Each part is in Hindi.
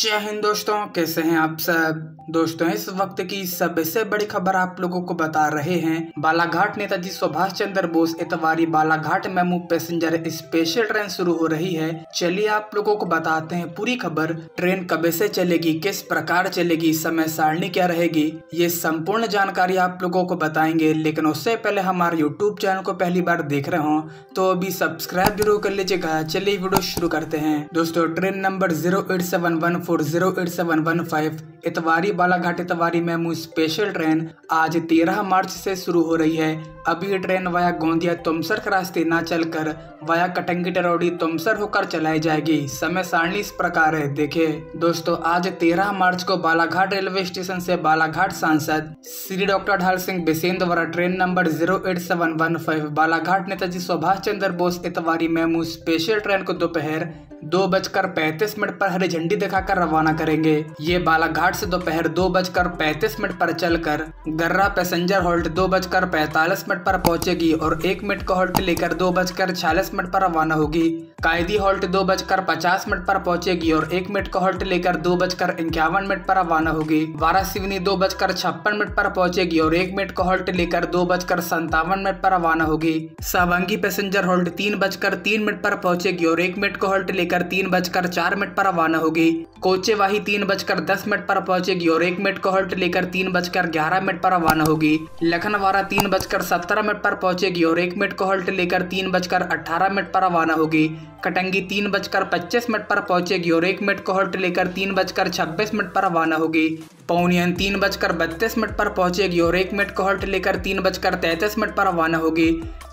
जय हिंद दोस्तों, कैसे हैं आप सब। दोस्तों इस वक्त की सबसे बड़ी खबर आप लोगों को बता रहे हैं। Balaghat Netaji Subhash Chandra Bose Itwari Balaghat MEMU passenger special train शुरू हो रही है। चलिए आप लोगों को बताते हैं पूरी खबर। ट्रेन कब से चलेगी, किस प्रकार चलेगी, समय सारणी क्या रहेगी, ये संपूर्ण जानकारी आप लोगों को बताएंगे। लेकिन उससे पहले हमारे यूट्यूब चैनल को पहली बार देख रहे हो तो अभी सब्सक्राइब जरूर कर लीजिएगा। चलिए वीडियो शुरू करते हैं। दोस्तों train number 08714 08715 Itwari Balaghat Itwari MEMU special train आज 13 मार्च से शुरू हो रही है। अभी ट्रेन वाया गोंदिया तुमसर के रास्ते न चलकर वाया कटंगी टेरौड़ी तुमसर होकर चलाई जाएगी। समय सारणी इस प्रकार है, देखिए। दोस्तों आज 13 मार्च को बालाघाट रेलवे स्टेशन से बालाघाट सांसद श्री डॉक्टर ढाल सिंह बिसेन द्वारा train number 08715 Balaghat Netaji Subhash Chandra Bose Itwari MEMU special train को दोपहर 2:35 पर हरी झंडी दिखाकर रवाना करेंगे। ये बालाघाट से दोपहर 2:35 पर चलकर गर्रा पैसेंजर हॉल्ट 2:45 पर पहुंचेगी और 1 मिनट का हॉल्ट लेकर 2:46 पर रवाना होगी। कायदी हॉल्ट 2:50 पर पहुंचेगी और 1 मिनट का हॉल्ट लेकर 2:51 पर रवाना होगी। वारा सिवनी 2:56 पर पहुंचेगी और 1 मिनट का हॉल्ट लेकर 2:57 पर रवाना होगी। सावंगी पैसेंजर हॉल्ट 3:03 पर पहुंचेगी और 1 मिनट का हॉल्ट लेकर 3:04 पर रवाना होगी। कोचेवाही 3:10 पर पहुंचेगी और 1 मिनट का हॉल्ट लेकर 3:11 पर रवाना होगी। लखनवाड़ा 3:17 पर पहुंचेगी और 1 मिनट का हॉल्ट लेकर 3:18 पर रवाना होगी। कटंगी 3:25 पर पहुंचेगी और 1 मिनट का हॉल्ट लेकर 3:26 पर रवाना होगी। पौनियन 3:32 पर पहुंचेगी और 1 मिनट का हॉल्ट लेकर 3:33 पर रवाना होगी।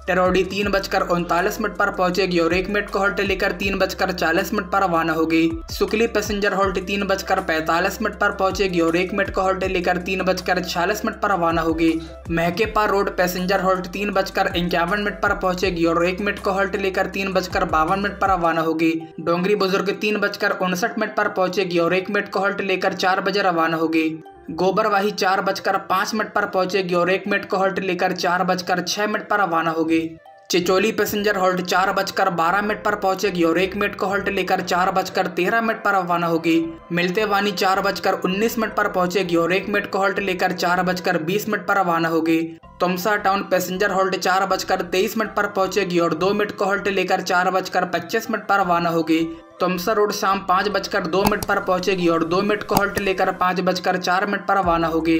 टेरौड़ी 3:39 पर पहुंचेगी और 1 मिनट का हॉल्ट लेकर 3:40 पर रवाना होगी। सुकली पैसेंजर हॉल्ट 3:45 पर पहुंचेगी और 1 मिनट का हॉल्ट लेकर 3:46 पर रवाना होगी। महकेपार रोड पैसेंजर हॉल्ट 3:51 पर पहुंचेगी और 1 मिनट का हॉल्ट लेकर 3:52 पर रवाना होगी। डोंगरी बुजुर्ग 3:59 पर पहुंचेगी और 1 मिनट का हॉल्ट लेकर 4 बजे रवाना होगी। गोबरवाही 4:05 पर पहुंचेगी और 1 मिनट का हॉल्ट लेकर 4:06 पर रवाना होगी। चिचोली पैसेंजर हॉल्ट 4:12 पर पहुंचेगी और 1 मिनट का हॉल्ट लेकर 4:13 पर रवाना होगी। मिलते वानी 4:19 पर पहुंचेगी और 1 मिनट का हॉल्ट लेकर 4:20 पर रवाना होगी। तुमसर टाउन पैसेंजर हॉल्ट 4:23 पर पहुंचेगी और 2 मिनट का हॉल्ट लेकर 4:25 पर रवाना होगी। तुमसर रोड शाम 5:02 पर पहुंचेगी और 2 मिनट का हॉल्ट लेकर 5:04 पर रवाना होगी।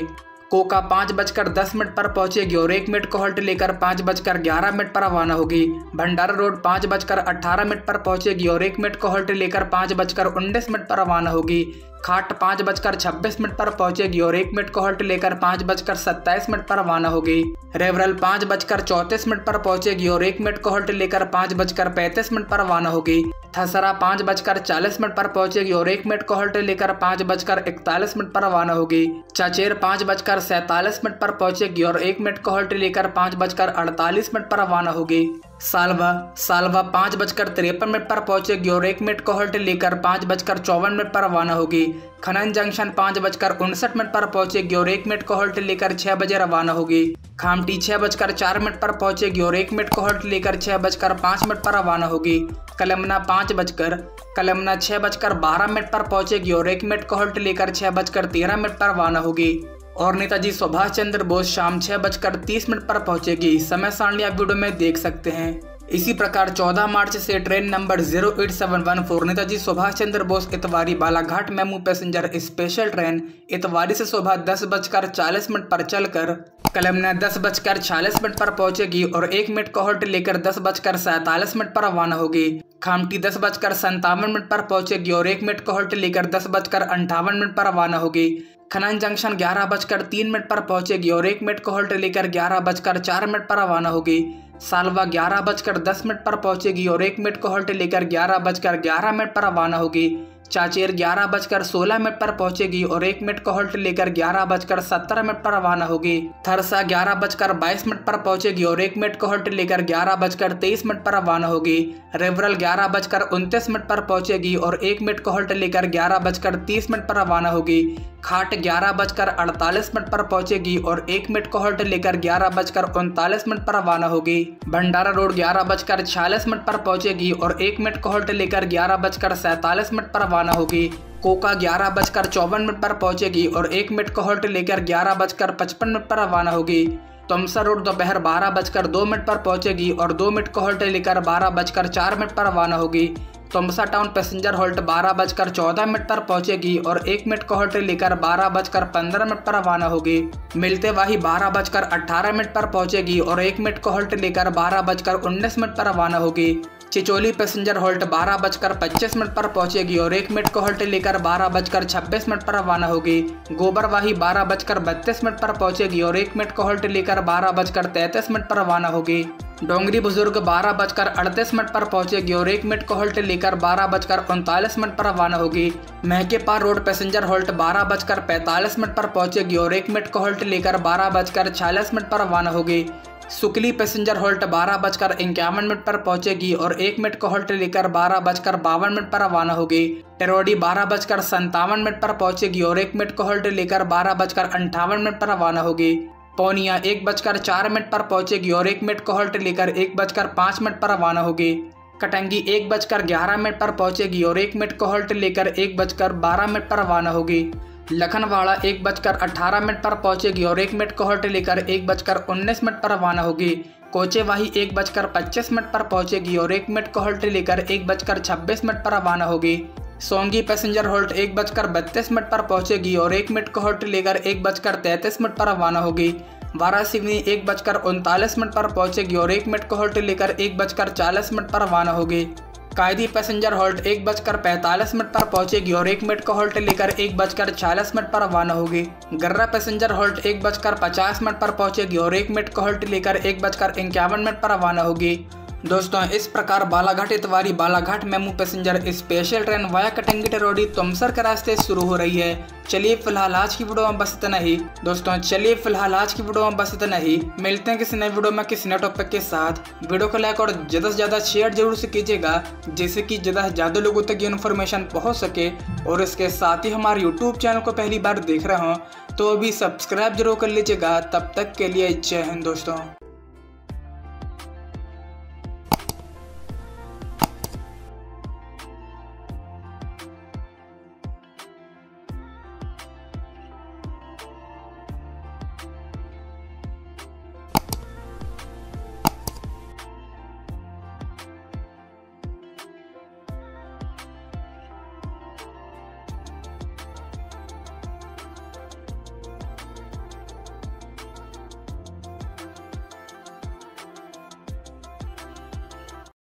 कोका 5:10 पर पहुंचेगी और 1 मिनट का हॉल्ट लेकर 5:11 पर रवाना होगी। भंडारा रोड 5:18 पर पहुंचेगी और 1 मिनट का हॉल्ट लेकर 5:19 पर रवाना होगी। खात 5:26 पर पहुंचेगी और 1 मिनट का हॉल्ट लेकर 5:27 पर रवाना होगी। रेवराल 5:34 पर पहुंचेगी और 1 मिनट का हॉल्ट लेकर 5:35 पर रवाना होगी। थसरा 5:40 पर पहुंचेगी और 1 मिनट का हॉल्ट लेकर 5:41 पर रवाना होगी। चाचेर 5:47 पर पहुंचेगी और 1 मिनट का हॉल्ट लेकर 5:48 पर रवाना होगी। सालवा 5:53 पर पहुंचेगी और 1 मिनट का हॉल्ट लेकर 5:54 पर रवाना होगी। खनन जंक्शन 5:59 पर पहुंचेगी और 1 मिनट का हॉल्ट लेकर 6 बजे रवाना होगी। कामठी 6:04 पर पहुंचेगी और 1 मिनट का हॉल्ट लेकर 6:05 पर रवाना होगी। कलमना कलमना 6:12 पर पहुंचेगी और 1 मिनट का हॉल्ट लेकर 6:13 पर रवाना होगी। और नेताजी सुभाष चंद्र बोस शाम 6:30 पर पहुंचेगी। समय सारणी आप वीडियो में देख सकते हैं। इसी प्रकार 14 मार्च से train number 08714 Netaji Subhash Chandra Bose Itwari Balaghat MEMU passenger special train Itwari से सुबह 10:40 पर चलकर कलमना 10:46 पर पहुंचेगी और 1 मिनट का हॉल्ट लेकर 10:47 पर रवाना होगी। खामटी 10:57 पर पहुंचेगी और 1 मिनट का हॉल्ट लेकर 10:58 पर रवाना होगी। खनन जंक्शन 11:03 पर पहुंचेगी और 1 मिनट का हॉल्ट लेकर 11:04 पर रवाना होगी। सालवा 11:10 पर पहुंचेगी और 1 मिनट का हॉल्ट लेकर 11:11 पर रवाना होगी। चाचेर 11:16 पर पहुंचेगी और 1 मिनट का हॉल्ट लेकर 11:17 पर रवाना होगी। थरसा 11:22 पर पहुंचेगी और 1 मिनट का हॉल्ट लेकर 11:23 पर रवाना होगी। रेवराल 11:29 पर पहुंचेगी और 1 मिनट का हॉल्ट लेकर 11:30 पर रवाना होगी। खाट 11:48 पर पहुंचेगी और 1 मिनट का हॉल्ट लेकर 11:39 पर रवाना होगी। भंडारा रोड 11:46 पर पहुंचेगी और 1 मिनट का हॉल्ट लेकर 11:47 पर रवाना होगी। कोका 11:54 पर पहुंचेगी और 1 मिनट का हॉल्ट लेकर 11:55 पर रवाना होगी। तुमसर रोड दोपहर 12:02 पर पहुंचेगी और 2 मिनट का हॉल्ट लेकर 12:04 पर रवाना होगी। तुमसर टाउन पैसेंजर हॉल्ट 12:14 पर पहुंचेगी और 1 मिनट का हॉल्ट लेकर 12:15 पर रवाना होगी। मिलते वानी 12:18 पर पहुंचेगी और 1 मिनट का हॉल्ट लेकर 12:19 पर रवाना होगी। चिचोली पैसेंजर हॉल्ट 12:25 पर पहुंचेगी और 1 मिनट का हॉल्ट लेकर 12:26 पर रवाना होगी। गोबरवाही 12:32 पर पहुंचेगी और 1 मिनट का हॉल्ट लेकर 12:33 पर रवाना होगी। डोंगरी बुजुर्ग 12:38 पर पहुंचेगी और 1 मिनट का हॉल्ट लेकर 12:39 पर रवाना होगी। महकेपार रोड पैसेंजर हॉल्ट 12:45 पर पहुंचेगी और 1 मिनट का हॉल्ट लेकर 12:46 पर रवाना होगी। सुकली पैसेंजर हॉल्ट 12:51 पर पहुंचेगी और 1 मिनट का हॉल्ट लेकर 12:52 पर रवाना होगी। टेरौड़ी 12:57 पर पहुंचेगी और 1 मिनट का हॉल्ट लेकर 12:58 पर रवाना होगी। पौनिया 1:04 पर पहुंचेगी और 1 मिनट का हॉल्ट लेकर 1:05 पर रवाना होगी। कटंगी 1:11 पर पहुंचेगी और 1 मिनट का हॉल्ट लेकर 1:12 पर रवाना होगी। लखनवाड़ा 1:18 पर पहुंचेगी और 1 मिनट का हॉल्ट लेकर 1:19 पर रवाना होगी। कोचेवाही 1:25 पर पहुंचेगी और 1 मिनट का हॉल्ट लेकर 1:26 पर रवाना होगी। सावंगी पैसेंजर हॉल्ट 1:32 पर पहुंचेगी और 1 मिनट का हॉल्ट लेकर 1:33 पर रवाना होगी। वारा सिवनी 1:39 पर पहुंचेगी और 1 मिनट का हॉल्ट लेकर 1:40 पर रवाना होगी। कायदी पैसेंजर हॉल्ट 1:45 पर पहुंचेगी और 1 मिनट का हॉल्ट लेकर 1:46 पर रवाना होगी। गर्रा पैसेंजर हॉल्ट 1:50 पर पहुंचेगी और 1 मिनट का हॉल्ट लेकर 1:51 पर रवाना होगी। दोस्तों, इस प्रकार Balaghat Itwari Balaghat MEMU passenger special train via Katangi Tirodi Tumsar के रास्ते शुरू हो रही है। चलिए फिलहाल आज की वीडियो में बस इतना ही। मिलते हैं किसी नए वीडियो में किसी नए टॉपिक के साथ। वीडियो को लाइक और ज़्यादा से ज़्यादा शेयर जरूर से कीजिएगा, जिससे कि ज़्यादा से ज़्यादा लोगों तक ये इन्फॉर्मेशन पहुँच सके। और इसके साथ ही हमारे यूट्यूब चैनल को पहली बार देख रहे हों तो भी सब्सक्राइब जरूर कर लीजिएगा। तब तक के लिए जय हिंद दोस्तों।